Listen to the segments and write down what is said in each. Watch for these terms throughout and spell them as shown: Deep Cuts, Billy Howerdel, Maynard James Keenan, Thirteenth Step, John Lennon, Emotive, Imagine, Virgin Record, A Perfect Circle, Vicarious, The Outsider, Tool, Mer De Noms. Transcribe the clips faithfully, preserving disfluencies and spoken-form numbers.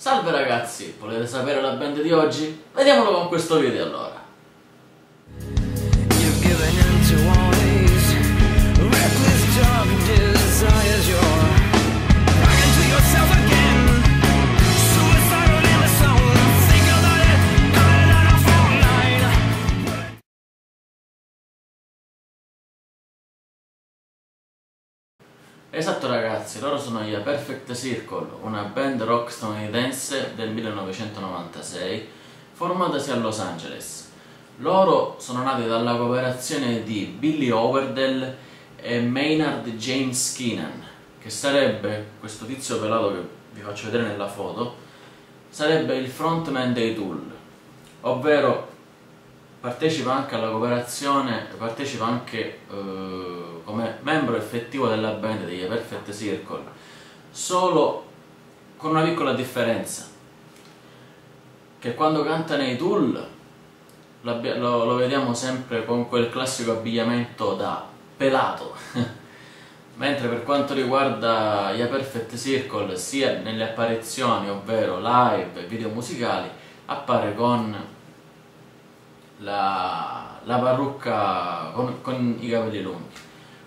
Salve ragazzi, volete sapere la band di oggi? Vediamolo con questo video allora. Esatto ragazzi, loro sono gli A Perfect Circle, una band rock statunitense del millenovecentonovantasei, formatasi a Los Angeles. Loro sono nati dalla cooperazione di Billy Howerdel e Maynard James Keenan, che sarebbe, questo tizio pelato che vi faccio vedere nella foto, sarebbe il frontman dei Tool, ovvero partecipa anche alla cooperazione e partecipa anche eh, come membro effettivo della band degli A Perfect Circle, solo con una piccola differenza, che quando canta nei Tool lo, lo vediamo sempre con quel classico abbigliamento da pelato mentre per quanto riguarda gli A Perfect Circle, sia nelle apparizioni, ovvero live e video musicali, appare con La, la parrucca con, con i capelli lunghi.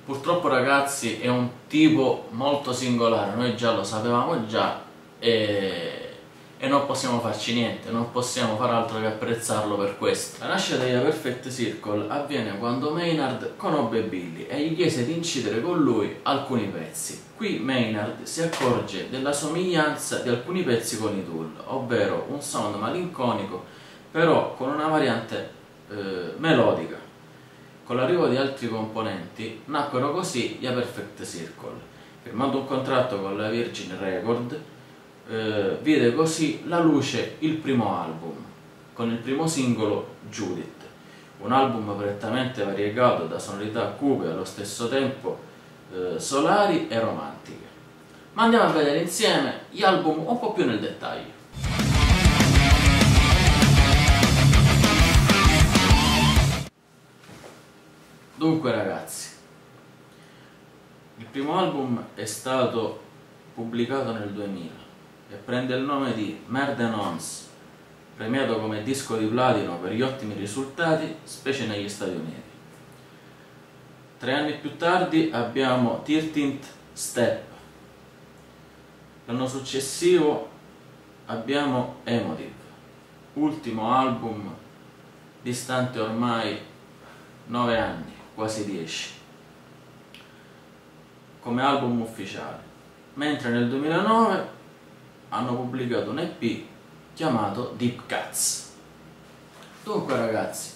Purtroppo ragazzi è un tipo molto singolare, noi già lo sapevamo già e, e non possiamo farci niente, non possiamo far altro che apprezzarlo per questo. La nascita degli A Perfect Circle avviene quando Maynard conobbe Billy e gli chiese di incidere con lui alcuni pezzi. Qui Maynard si accorge della somiglianza di alcuni pezzi con i Tool, ovvero un sound malinconico però con una variante Eh, melodica. Con l'arrivo di altri componenti nacquero così gli A Perfect Circle. Firmando un contratto con la Virgin Record eh, vide così la luce il primo album con il primo singolo Judith, un album prettamente variegato da sonorità cupe allo stesso tempo eh, solari e romantiche. Ma andiamo a vedere insieme gli album un po' più nel dettaglio. Dunque ragazzi, il primo album è stato pubblicato nel duemila e prende il nome di Mer De Noms, premiato come disco di platino per gli ottimi risultati, specie negli Stati Uniti. Tre anni più tardi abbiamo Thirteenth Step, l'anno successivo abbiamo Emotive, ultimo album distante ormai nove anni. Quasi dieci come album ufficiale, mentre nel duemilanove hanno pubblicato un E P chiamato Deep Cuts. Dunque ragazzi,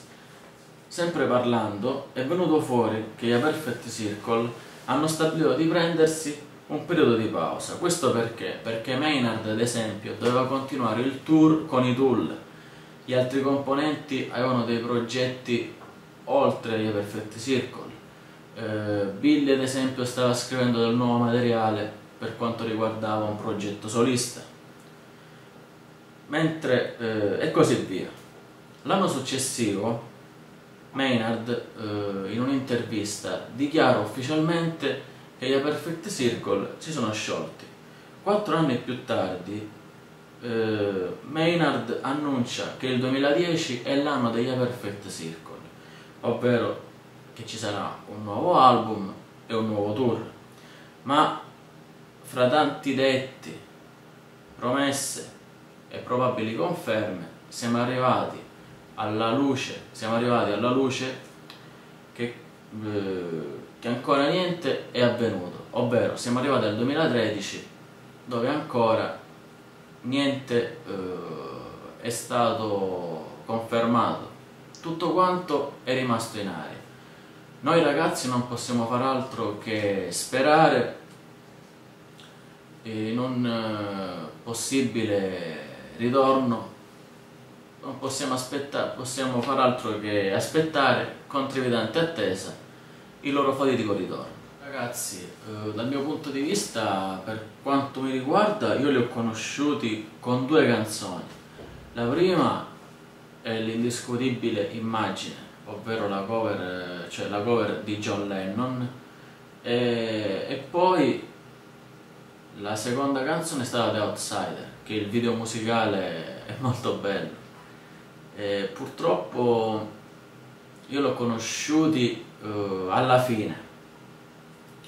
sempre parlando, è venuto fuori che gli A Perfect Circle hanno stabilito di prendersi un periodo di pausa. Questo perché? Perché Maynard ad esempio doveva continuare il tour con i Tool, gli altri componenti avevano dei progetti oltre gli A Perfect Circle. eh, Billy ad esempio stava scrivendo del nuovo materiale per quanto riguardava un progetto solista, mentre eh, e così via. L'anno successivo Maynard eh, in un'intervista dichiara ufficialmente che gli A Perfect Circle si sono sciolti. Quattro anni più tardi eh, Maynard annuncia che il duemiladieci è l'anno degli A Perfect Circle, ovvero che ci sarà un nuovo album e un nuovo tour, ma fra tanti detti, promesse e probabili conferme siamo arrivati alla luce, siamo arrivati alla luce che, eh, che ancora niente è avvenuto, ovvero siamo arrivati al duemilatredici dove ancora niente eh, è stato confermato. Tutto quanto è rimasto in aria. Noi ragazzi non possiamo far altro che sperare in un possibile ritorno, non possiamo aspettare, possiamo far altro che aspettare con trepidante attesa il loro fatidico ritorno. Ragazzi, eh, dal mio punto di vista, per quanto mi riguarda, io li ho conosciuti con due canzoni. La prima è l'indiscutibile Immagine, ovvero la cover, cioè la cover di John Lennon, e, e poi La seconda canzone è stata The Outsider, che il video musicale è molto bello. E purtroppo io l'ho conosciuti uh, alla fine.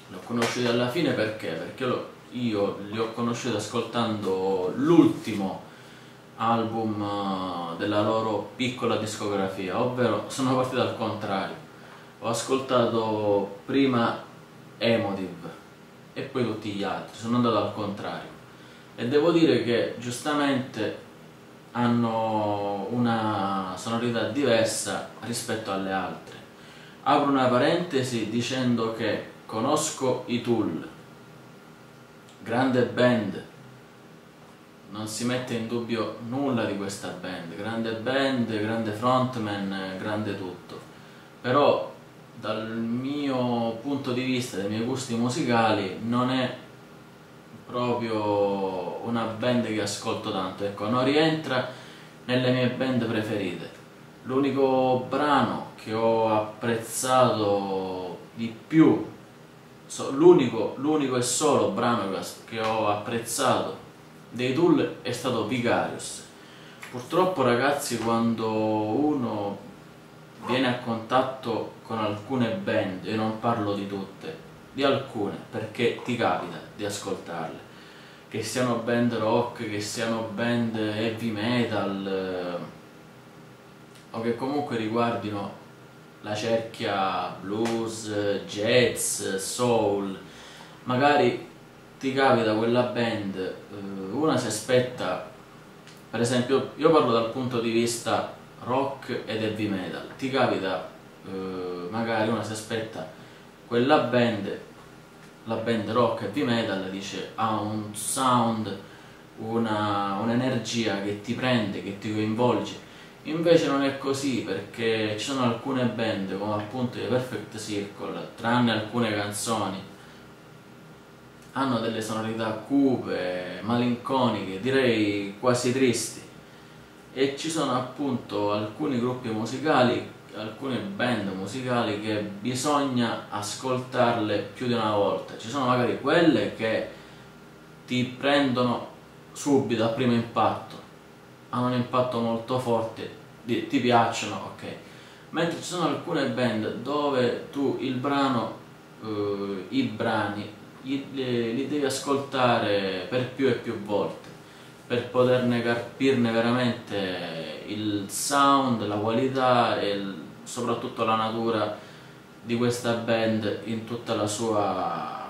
L'ho conosciuti alla fine perché? Perché lo, io li ho conosciuti ascoltando l'ultimo album uh, della loro piccola discografia, ovvero sono partito al contrario. Ho ascoltato prima Emotive e poi tutti gli altri, sono andato al contrario, e devo dire che giustamente hanno una sonorità diversa rispetto alle altre. Apro una parentesi dicendo che conosco i Tool, grande band, non si mette in dubbio nulla di questa band, grande band, grande frontman, grande tutto, però dal mio punto di vista, dai miei gusti musicali, non è proprio una band che ascolto tanto, ecco, non rientra nelle mie band preferite. L'unico brano che ho apprezzato di più, so, l'unico, l'unico e solo brano che ho apprezzato dei Tool è stato Vicarious. Purtroppo ragazzi, quando uno viene a contatto con alcune band, e non parlo di tutte, di alcune, perché ti capita di ascoltarle, che siano band rock, che siano band heavy metal, eh, o che comunque riguardino la cerchia blues, jazz, soul, magari ti capita quella band, eh, una si aspetta, per esempio io parlo dal punto di vista rock ed heavy metal, ti capita eh, magari una si aspetta quella band, la band rock e heavy metal, dice ha un sound, un'energia un che ti prende, che ti coinvolge. Invece non è così, perché ci sono alcune band come appunto A Perfect Circle, tranne alcune canzoni, hanno delle sonorità cupe, malinconiche, direi quasi tristi. E ci sono appunto alcuni gruppi musicali, alcune band musicali che bisogna ascoltarle più di una volta. Ci sono magari quelle che ti prendono subito al primo impatto, hanno un impatto molto forte, ti piacciono, ok. Mentre ci sono alcune band dove tu il brano, eh, i brani, li, li devi ascoltare per più e più volte, per poterne capirne veramente il sound, la qualità e il, soprattutto la natura di questa band in tutta la sua,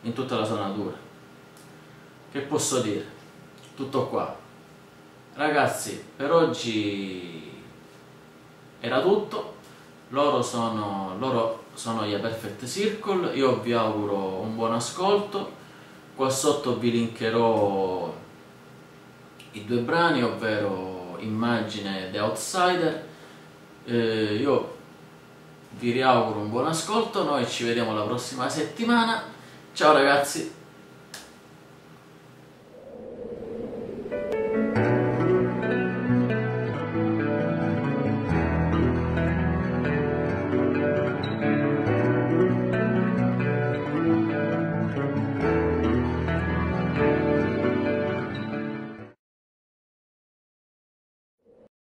in tutta la sua natura. Che posso dire? Tutto qua. Ragazzi, per oggi era tutto. Loro sono, loro sono gli A Perfect Circle, io vi auguro un buon ascolto. Qua sotto vi linkerò i due brani, ovvero Immagine e The Outsider. Eh, io vi riauguro un buon ascolto, noi ci vediamo la prossima settimana, ciao ragazzi!